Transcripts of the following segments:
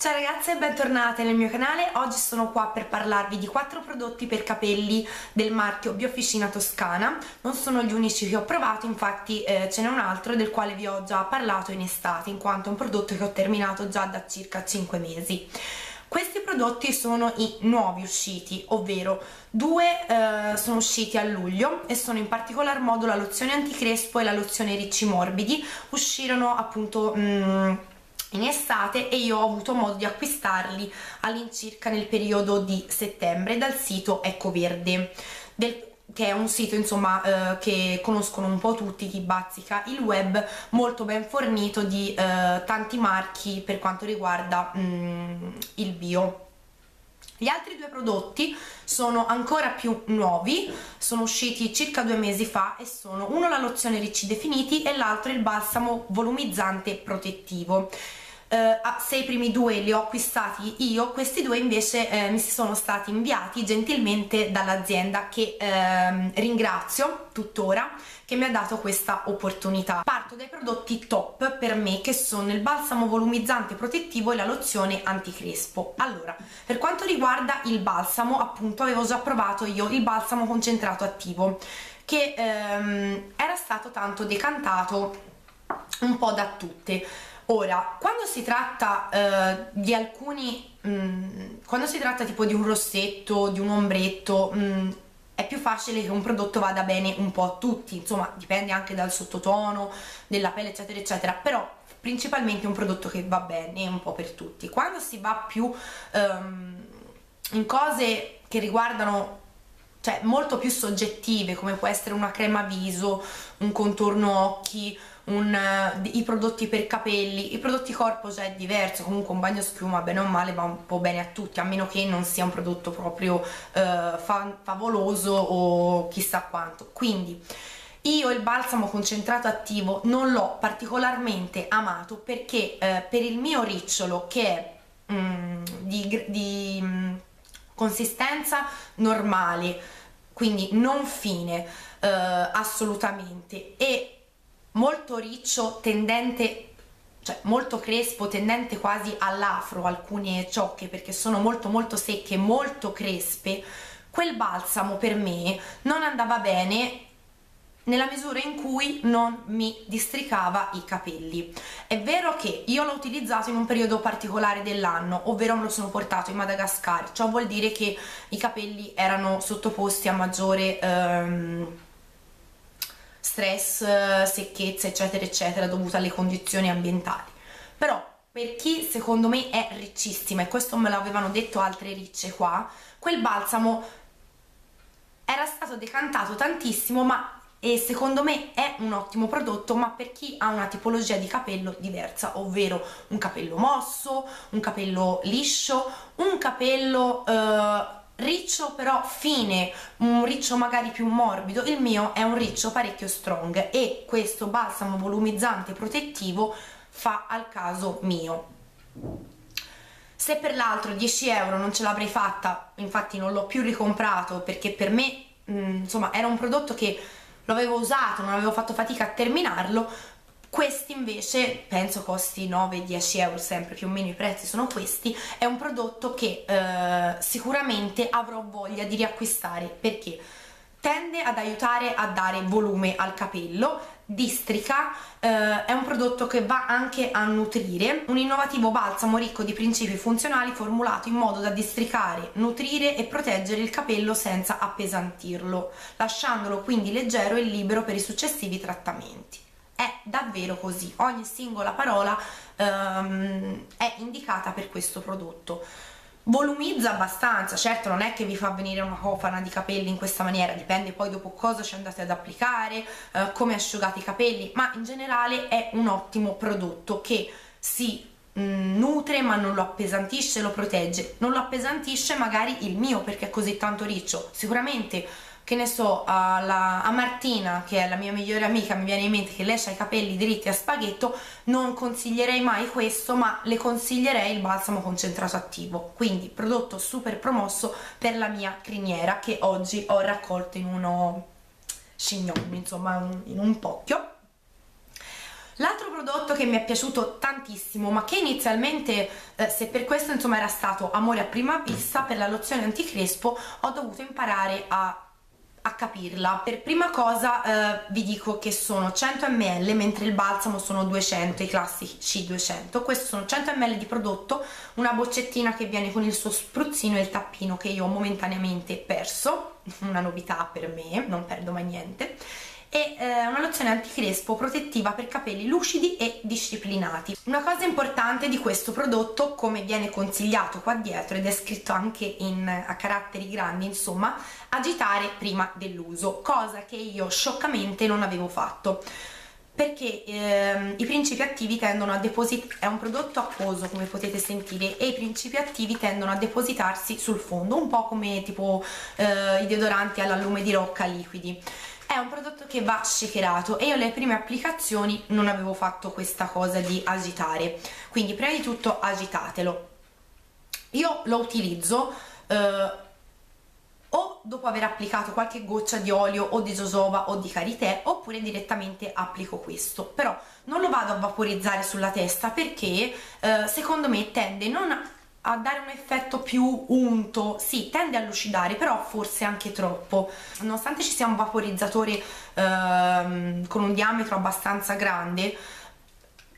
Ciao ragazze e bentornate nel mio canale. Oggi sono qua per parlarvi di 4 prodotti per capelli del marchio Biofficina Toscana. Non sono gli unici che ho provato, infatti ce n'è un altro del quale vi ho già parlato in estate, in quanto è un prodotto che ho terminato già da circa 5 mesi. Questi prodotti sono i nuovi usciti, ovvero due sono usciti a luglio e sono in particolar modo la lozione anticrespo e la lozione ricci morbidi. Uscirono appunto in estate e io ho avuto modo di acquistarli all'incirca nel periodo di settembre dal sito Ecco Verde, che è un sito insomma che conoscono un po' tutti chi bazzica il web, molto ben fornito di tanti marchi per quanto riguarda il bio. Gli altri due prodotti sono ancora più nuovi, sono usciti circa 2 mesi fa e sono uno la lozione ricci definiti e l'altro il balsamo volumizzante protettivo. Se i primi due li ho acquistati io, questi due invece mi sono stati inviati gentilmente dall'azienda, che ringrazio tuttora, che mi ha dato questa opportunità. Parto dai prodotti top per me, che sono il balsamo volumizzante protettivo e la lozione anticrespo. Allora, per quanto riguarda il balsamo, appunto avevo già provato io il balsamo concentrato attivo, che era stato tanto decantato un po' da tutte. Ora, quando si tratta di alcuni, quando si tratta tipo di un rossetto, di un ombretto, è più facile che un prodotto vada bene un po' a tutti, insomma dipende anche dal sottotono, della pelle eccetera eccetera, però principalmente un prodotto che va bene un po' per tutti. Quando si va più in cose che riguardano, cioè molto più soggettive, come può essere una crema viso, un contorno occhi, i prodotti per capelli, i prodotti corpo già è diverso, comunque un bagno schiuma bene o male va un po' bene a tutti, a meno che non sia un prodotto proprio favoloso o chissà quanto. Quindi io il balsamo concentrato attivo non l'ho particolarmente amato perché per il mio ricciolo, che è di consistenza normale, quindi non fine assolutamente, e molto riccio tendente, cioè molto crespo tendente quasi all'afro, alcune ciocche perché sono molto molto secche, molto crespe, quel balsamo per me non andava bene nella misura in cui non mi districava i capelli. È vero che io l'ho utilizzato in un periodo particolare dell'anno, ovvero me lo sono portato in Madagascar, ciò vuol dire che i capelli erano sottoposti a maggiore stress, secchezza eccetera eccetera dovuta alle condizioni ambientali. Però per chi secondo me è riccissima, e questo me l'avevano detto altre ricce qua, quel balsamo era stato decantato tantissimo, e secondo me è un ottimo prodotto, ma per chi ha una tipologia di capello diversa, ovvero un capello mosso, un capello liscio, un capello riccio però fine, un riccio magari più morbido. Il mio è un riccio parecchio strong e questo balsamo volumizzante protettivo fa al caso mio. Se per l'altro 10 euro non ce l'avrei fatta, infatti non l'ho più ricomprato, perché per me insomma era un prodotto che lo avevo usato, non avevo fatto fatica a terminarlo. Questi invece penso costi 9-10 euro, sempre più o meno i prezzi sono questi. È un prodotto che sicuramente avrò voglia di riacquistare, perché tende ad aiutare a dare volume al capello, districa, è un prodotto che va anche a nutrire, un innovativo balsamo ricco di principi funzionali formulato in modo da districare, nutrire e proteggere il capello senza appesantirlo, lasciandolo quindi leggero e libero per i successivi trattamenti. È davvero così, ogni singola parola è indicata per questo prodotto. Volumizza abbastanza, certo non è che vi fa venire una cofana di capelli in questa maniera, dipende poi dopo cosa ci andate ad applicare, come asciugate i capelli, ma in generale è un ottimo prodotto che si nutre ma non lo appesantisce, lo protegge. Non lo appesantisce magari il mio perché è così tanto riccio, sicuramente, che ne so, a Martina, che è la mia migliore amica, mi viene in mente che lei ha i capelli dritti a spaghetto, non consiglierei mai questo, ma le consiglierei il balsamo concentrato attivo. Quindi prodotto super promosso per la mia criniera, che oggi ho raccolto in uno scignone, insomma in un pocchio. L'altro prodotto che mi è piaciuto tantissimo, ma che inizialmente, se per questo insomma era stato amore a prima vista, per la lozione anticrespo ho dovuto imparare a capirla. Per prima cosa vi dico che sono 100 ml, mentre il balsamo sono 200, i classici 200. Questi sono 100 ml di prodotto, una boccettina che viene con il suo spruzzino e il tappino che io ho momentaneamente perso, una novità per me, non perdo mai niente, e una lozione anticrespo protettiva per capelli lucidi e disciplinati. Una cosa importante di questo prodotto, come viene consigliato qua dietro ed è scritto anche a caratteri grandi, insomma, agitare prima dell'uso, cosa che io scioccamente non avevo fatto, perché i principi attivi tendono a depositarsi, è un prodotto acquoso come potete sentire, e i principi attivi tendono a depositarsi sul fondo, un po' come tipo i deodoranti all'allume di rocca liquidi. È un prodotto che va shakerato e io le prime applicazioni non avevo fatto questa cosa di agitare, quindi prima di tutto agitatelo. Io lo utilizzo o dopo aver applicato qualche goccia di olio o di jojoba o di karité, oppure direttamente applico questo, però non lo vado a vaporizzare sulla testa perché secondo me tende non a dare un effetto più unto, sì, tende a lucidare, però forse anche troppo. Nonostante ci sia un vaporizzatore con un diametro abbastanza grande,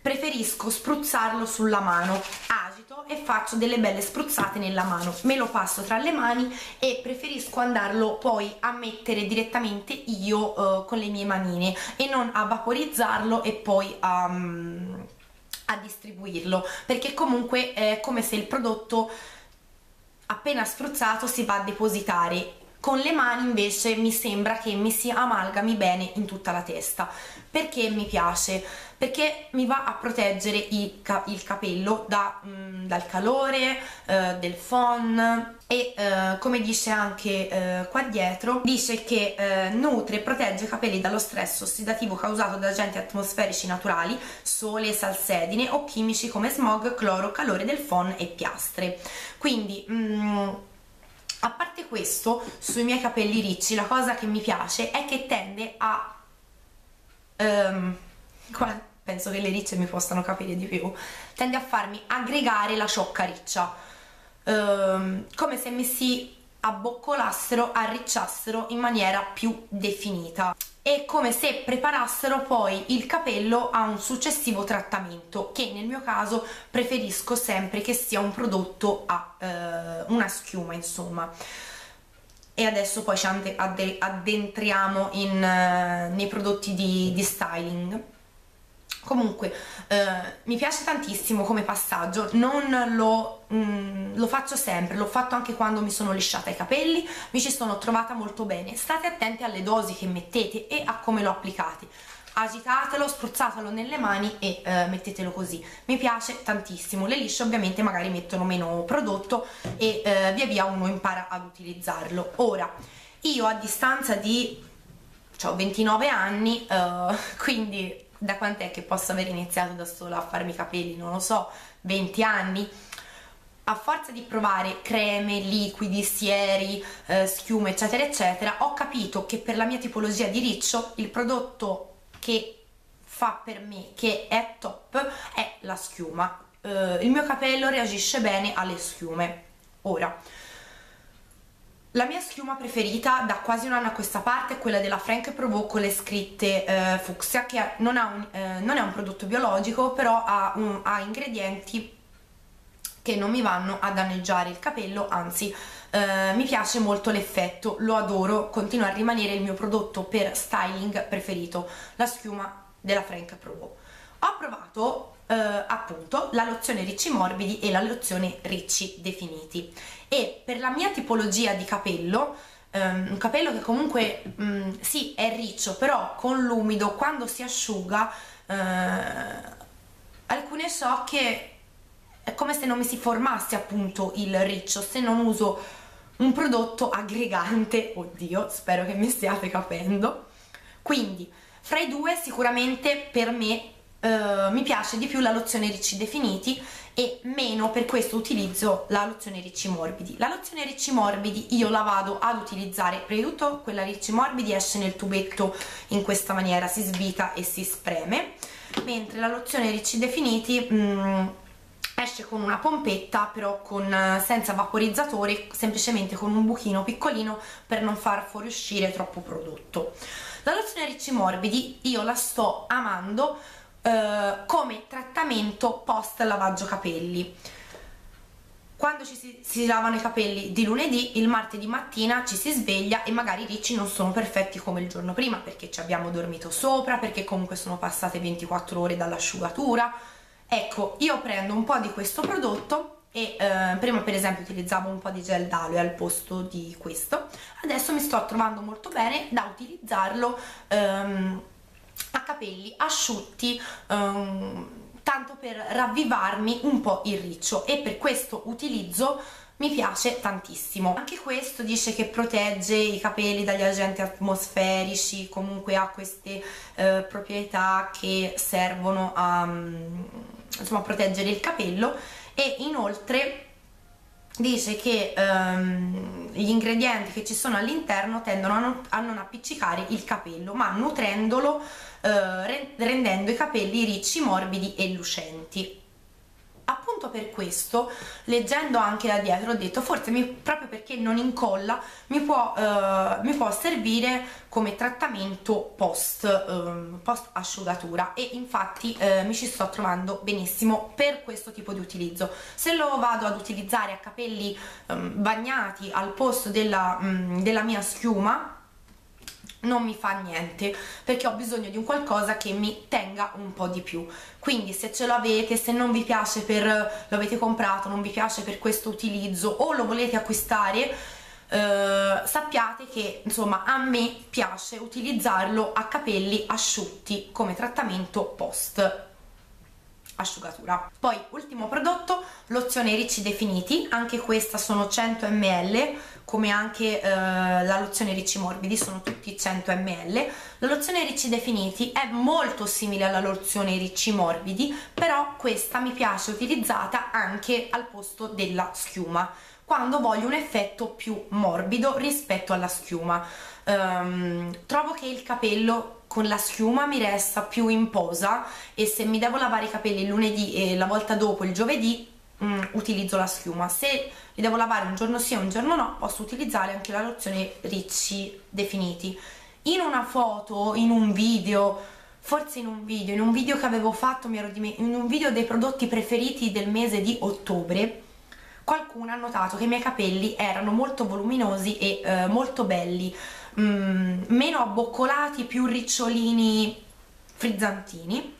preferisco spruzzarlo sulla mano. Agito e faccio delle belle spruzzate nella mano, me lo passo tra le mani e preferisco andarlo poi a mettere direttamente io con le mie manine e non a vaporizzarlo e poi a distribuirlo, perché comunque è come se il prodotto appena spruzzato si va a depositare. Con le mani invece mi sembra che mi si amalgami bene in tutta la testa. Perché mi piace? Perché mi va a proteggere il capello dal calore, del phon, e come dice anche qua dietro, dice che nutre e protegge i capelli dallo stress ossidativo causato da agenti atmosferici naturali, sole, salsedine o chimici come smog, cloro, calore del phon e piastre. Quindi a parte questo, sui miei capelli ricci la cosa che mi piace è che tende a penso che le ricce mi possano capire di più, tende a farmi aggregare la ciocca riccia, come se mi si abboccolassero, arricciassero in maniera più definita, e come se preparassero poi il capello a un successivo trattamento, che nel mio caso preferisco sempre che sia un prodotto a una schiuma, insomma. E adesso poi ci addentriamo nei prodotti di styling. Comunque mi piace tantissimo come passaggio, non lo faccio sempre, l'ho fatto anche quando mi sono lisciata i capelli, mi ci sono trovata molto bene. State attenti alle dosi che mettete e a come lo applicate. Agitatelo, spruzzatelo nelle mani e mettetelo così. Mi piace tantissimo. Le lisce ovviamente magari mettono meno prodotto e via via uno impara ad utilizzarlo. Ora, io a distanza di, cioè, 29 anni, quindi da quant'è che posso aver iniziato da sola a farmi i capelli? Non lo so, 20 anni? A forza di provare creme, liquidi, sieri, schiume, eccetera eccetera, ho capito che per la mia tipologia di riccio il prodotto che fa per me, che è top, è la schiuma. Il mio capello reagisce bene alle schiume. Ora, la mia schiuma preferita da quasi un anno a questa parte è quella della Franck Provost con le scritte fucsia, che non è un prodotto biologico, però ha ingredienti che non mi vanno a danneggiare il capello, anzi mi piace molto l'effetto, lo adoro, continua a rimanere il mio prodotto per styling preferito, la schiuma della Franck Provost. Ho provato appunto la lozione ricci morbidi e la lozione ricci definiti, e per la mia tipologia di capello, un capello che comunque sì, è riccio, però con l'umido quando si asciuga alcune ciocche è come se non mi si formasse appunto il riccio, se non uso un prodotto aggregante. Oddio, spero che mi stiate capendo. Quindi fra i due sicuramente per me mi piace di più la lozione ricci definiti e meno, per questo utilizzo la lozione ricci morbidi. La lozione ricci morbidi io la vado ad utilizzare, prima di tutto quella ricci morbidi esce nel tubetto in questa maniera, si svita e si spreme, mentre la lozione Ricci Definiti esce con una pompetta, però senza vaporizzatore, semplicemente con un buchino piccolino per non far fuoriuscire troppo prodotto. La lozione Ricci Morbidi io la sto amando come trattamento post lavaggio capelli. Quando si lavano i capelli di lunedì, il martedì mattina ci si sveglia e magari i ricci non sono perfetti come il giorno prima, perché ci abbiamo dormito sopra, perché comunque sono passate 24 ore dall'asciugatura. Ecco, io prendo un po' di questo prodotto e prima per esempio utilizzavo un po' di gel d'aloe al posto di questo. Adesso mi sto trovando molto bene da utilizzarlo a capelli asciutti, tanto per ravvivarmi un po' il riccio, e per questo utilizzo mi piace tantissimo. Anche questo dice che protegge i capelli dagli agenti atmosferici, comunque ha queste proprietà che servono a, insomma, proteggere il capello, e inoltre dice che gli ingredienti che ci sono all'interno tendono a non appiccicare il capello, ma nutrendolo, rendendo i capelli ricci, morbidi e lucenti. Appunto per questo, leggendo anche da dietro, ho detto forse proprio perché non incolla mi può servire come trattamento post asciugatura, e infatti mi ci sto trovando benissimo per questo tipo di utilizzo. Se lo vado ad utilizzare a capelli bagnati al posto della mia schiuma, non mi fa niente, perché ho bisogno di un qualcosa che mi tenga un po' di più. Quindi se ce l'avete, se non vi piace lo avete comprato, non vi piace per questo utilizzo o lo volete acquistare, sappiate che insomma a me piace utilizzarlo a capelli asciutti come trattamento post asciugatura. Poi ultimo prodotto, lozione Ricci Definiti. Anche questa sono 100 ml, come anche la lozione Ricci Morbidi, sono tutti 100 ml. La lozione Ricci Definiti è molto simile alla lozione Ricci Morbidi, però questa mi piace utilizzata anche al posto della schiuma, quando voglio un effetto più morbido rispetto alla schiuma. Trovo che il capello con la schiuma mi resta più in posa, e se mi devo lavare i capelli il lunedì e la volta dopo il giovedì, utilizzo la schiuma. Se li devo lavare un giorno sì e un giorno no, posso utilizzare anche la lozione Ricci Definiti. In una foto, in un video, forse in un video che avevo fatto, in un video dei prodotti preferiti del mese di ottobre, qualcuno ha notato che i miei capelli erano molto voluminosi e molto belli, meno abboccolati, più ricciolini, frizzantini,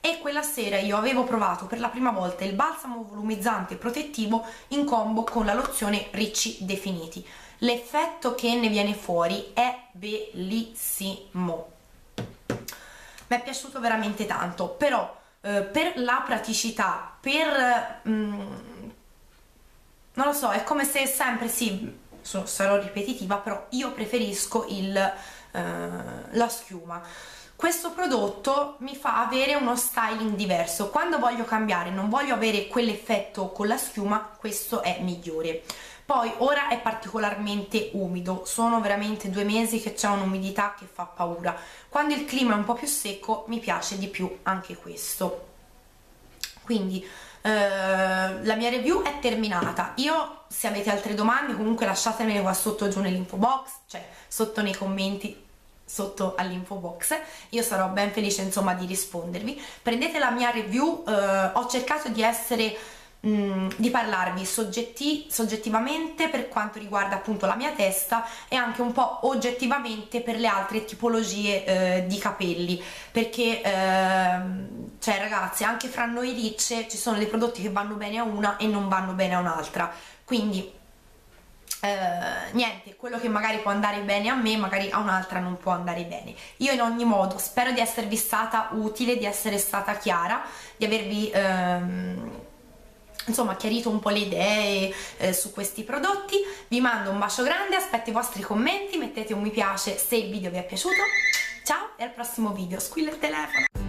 e quella sera io avevo provato per la prima volta il balsamo volumizzante protettivo in combo con la lozione Ricci Definiti. L'effetto che ne viene fuori è bellissimo, mi è piaciuto veramente tanto. Però per la praticità, non lo so, è come se sempre sarò ripetitiva, però io preferisco la schiuma. Questo prodotto mi fa avere uno styling diverso. Quando voglio cambiare, non voglio avere quell'effetto con la schiuma, questo è migliore. Poi ora è particolarmente umido, sono veramente 2 mesi che c'è un'umidità che fa paura. Quando il clima è un po' più secco mi piace di più anche questo. Quindi la mia review è terminata. Io, se avete altre domande, comunque lasciatemele qua sotto giù nell'info box, cioè sotto nei commenti, sotto all'info box. Io sarò ben felice insomma di rispondervi. Prendete la mia review, ho cercato di essere di parlarvi soggettivamente per quanto riguarda appunto la mia testa, e anche un po' oggettivamente per le altre tipologie di capelli, perché cioè ragazzi, anche fra noi ricce ci sono dei prodotti che vanno bene a una e non vanno bene a un'altra, quindi niente, quello che magari può andare bene a me magari a un'altra non può andare bene. Io in ogni modo spero di esservi stata utile, di essere stata chiara, di avervi insomma chiarito un po' le idee su questi prodotti. Vi mando un bacio grande, aspetto i vostri commenti, mettete un mi piace se il video vi è piaciuto. Ciao e al prossimo video. Squilla il telefono.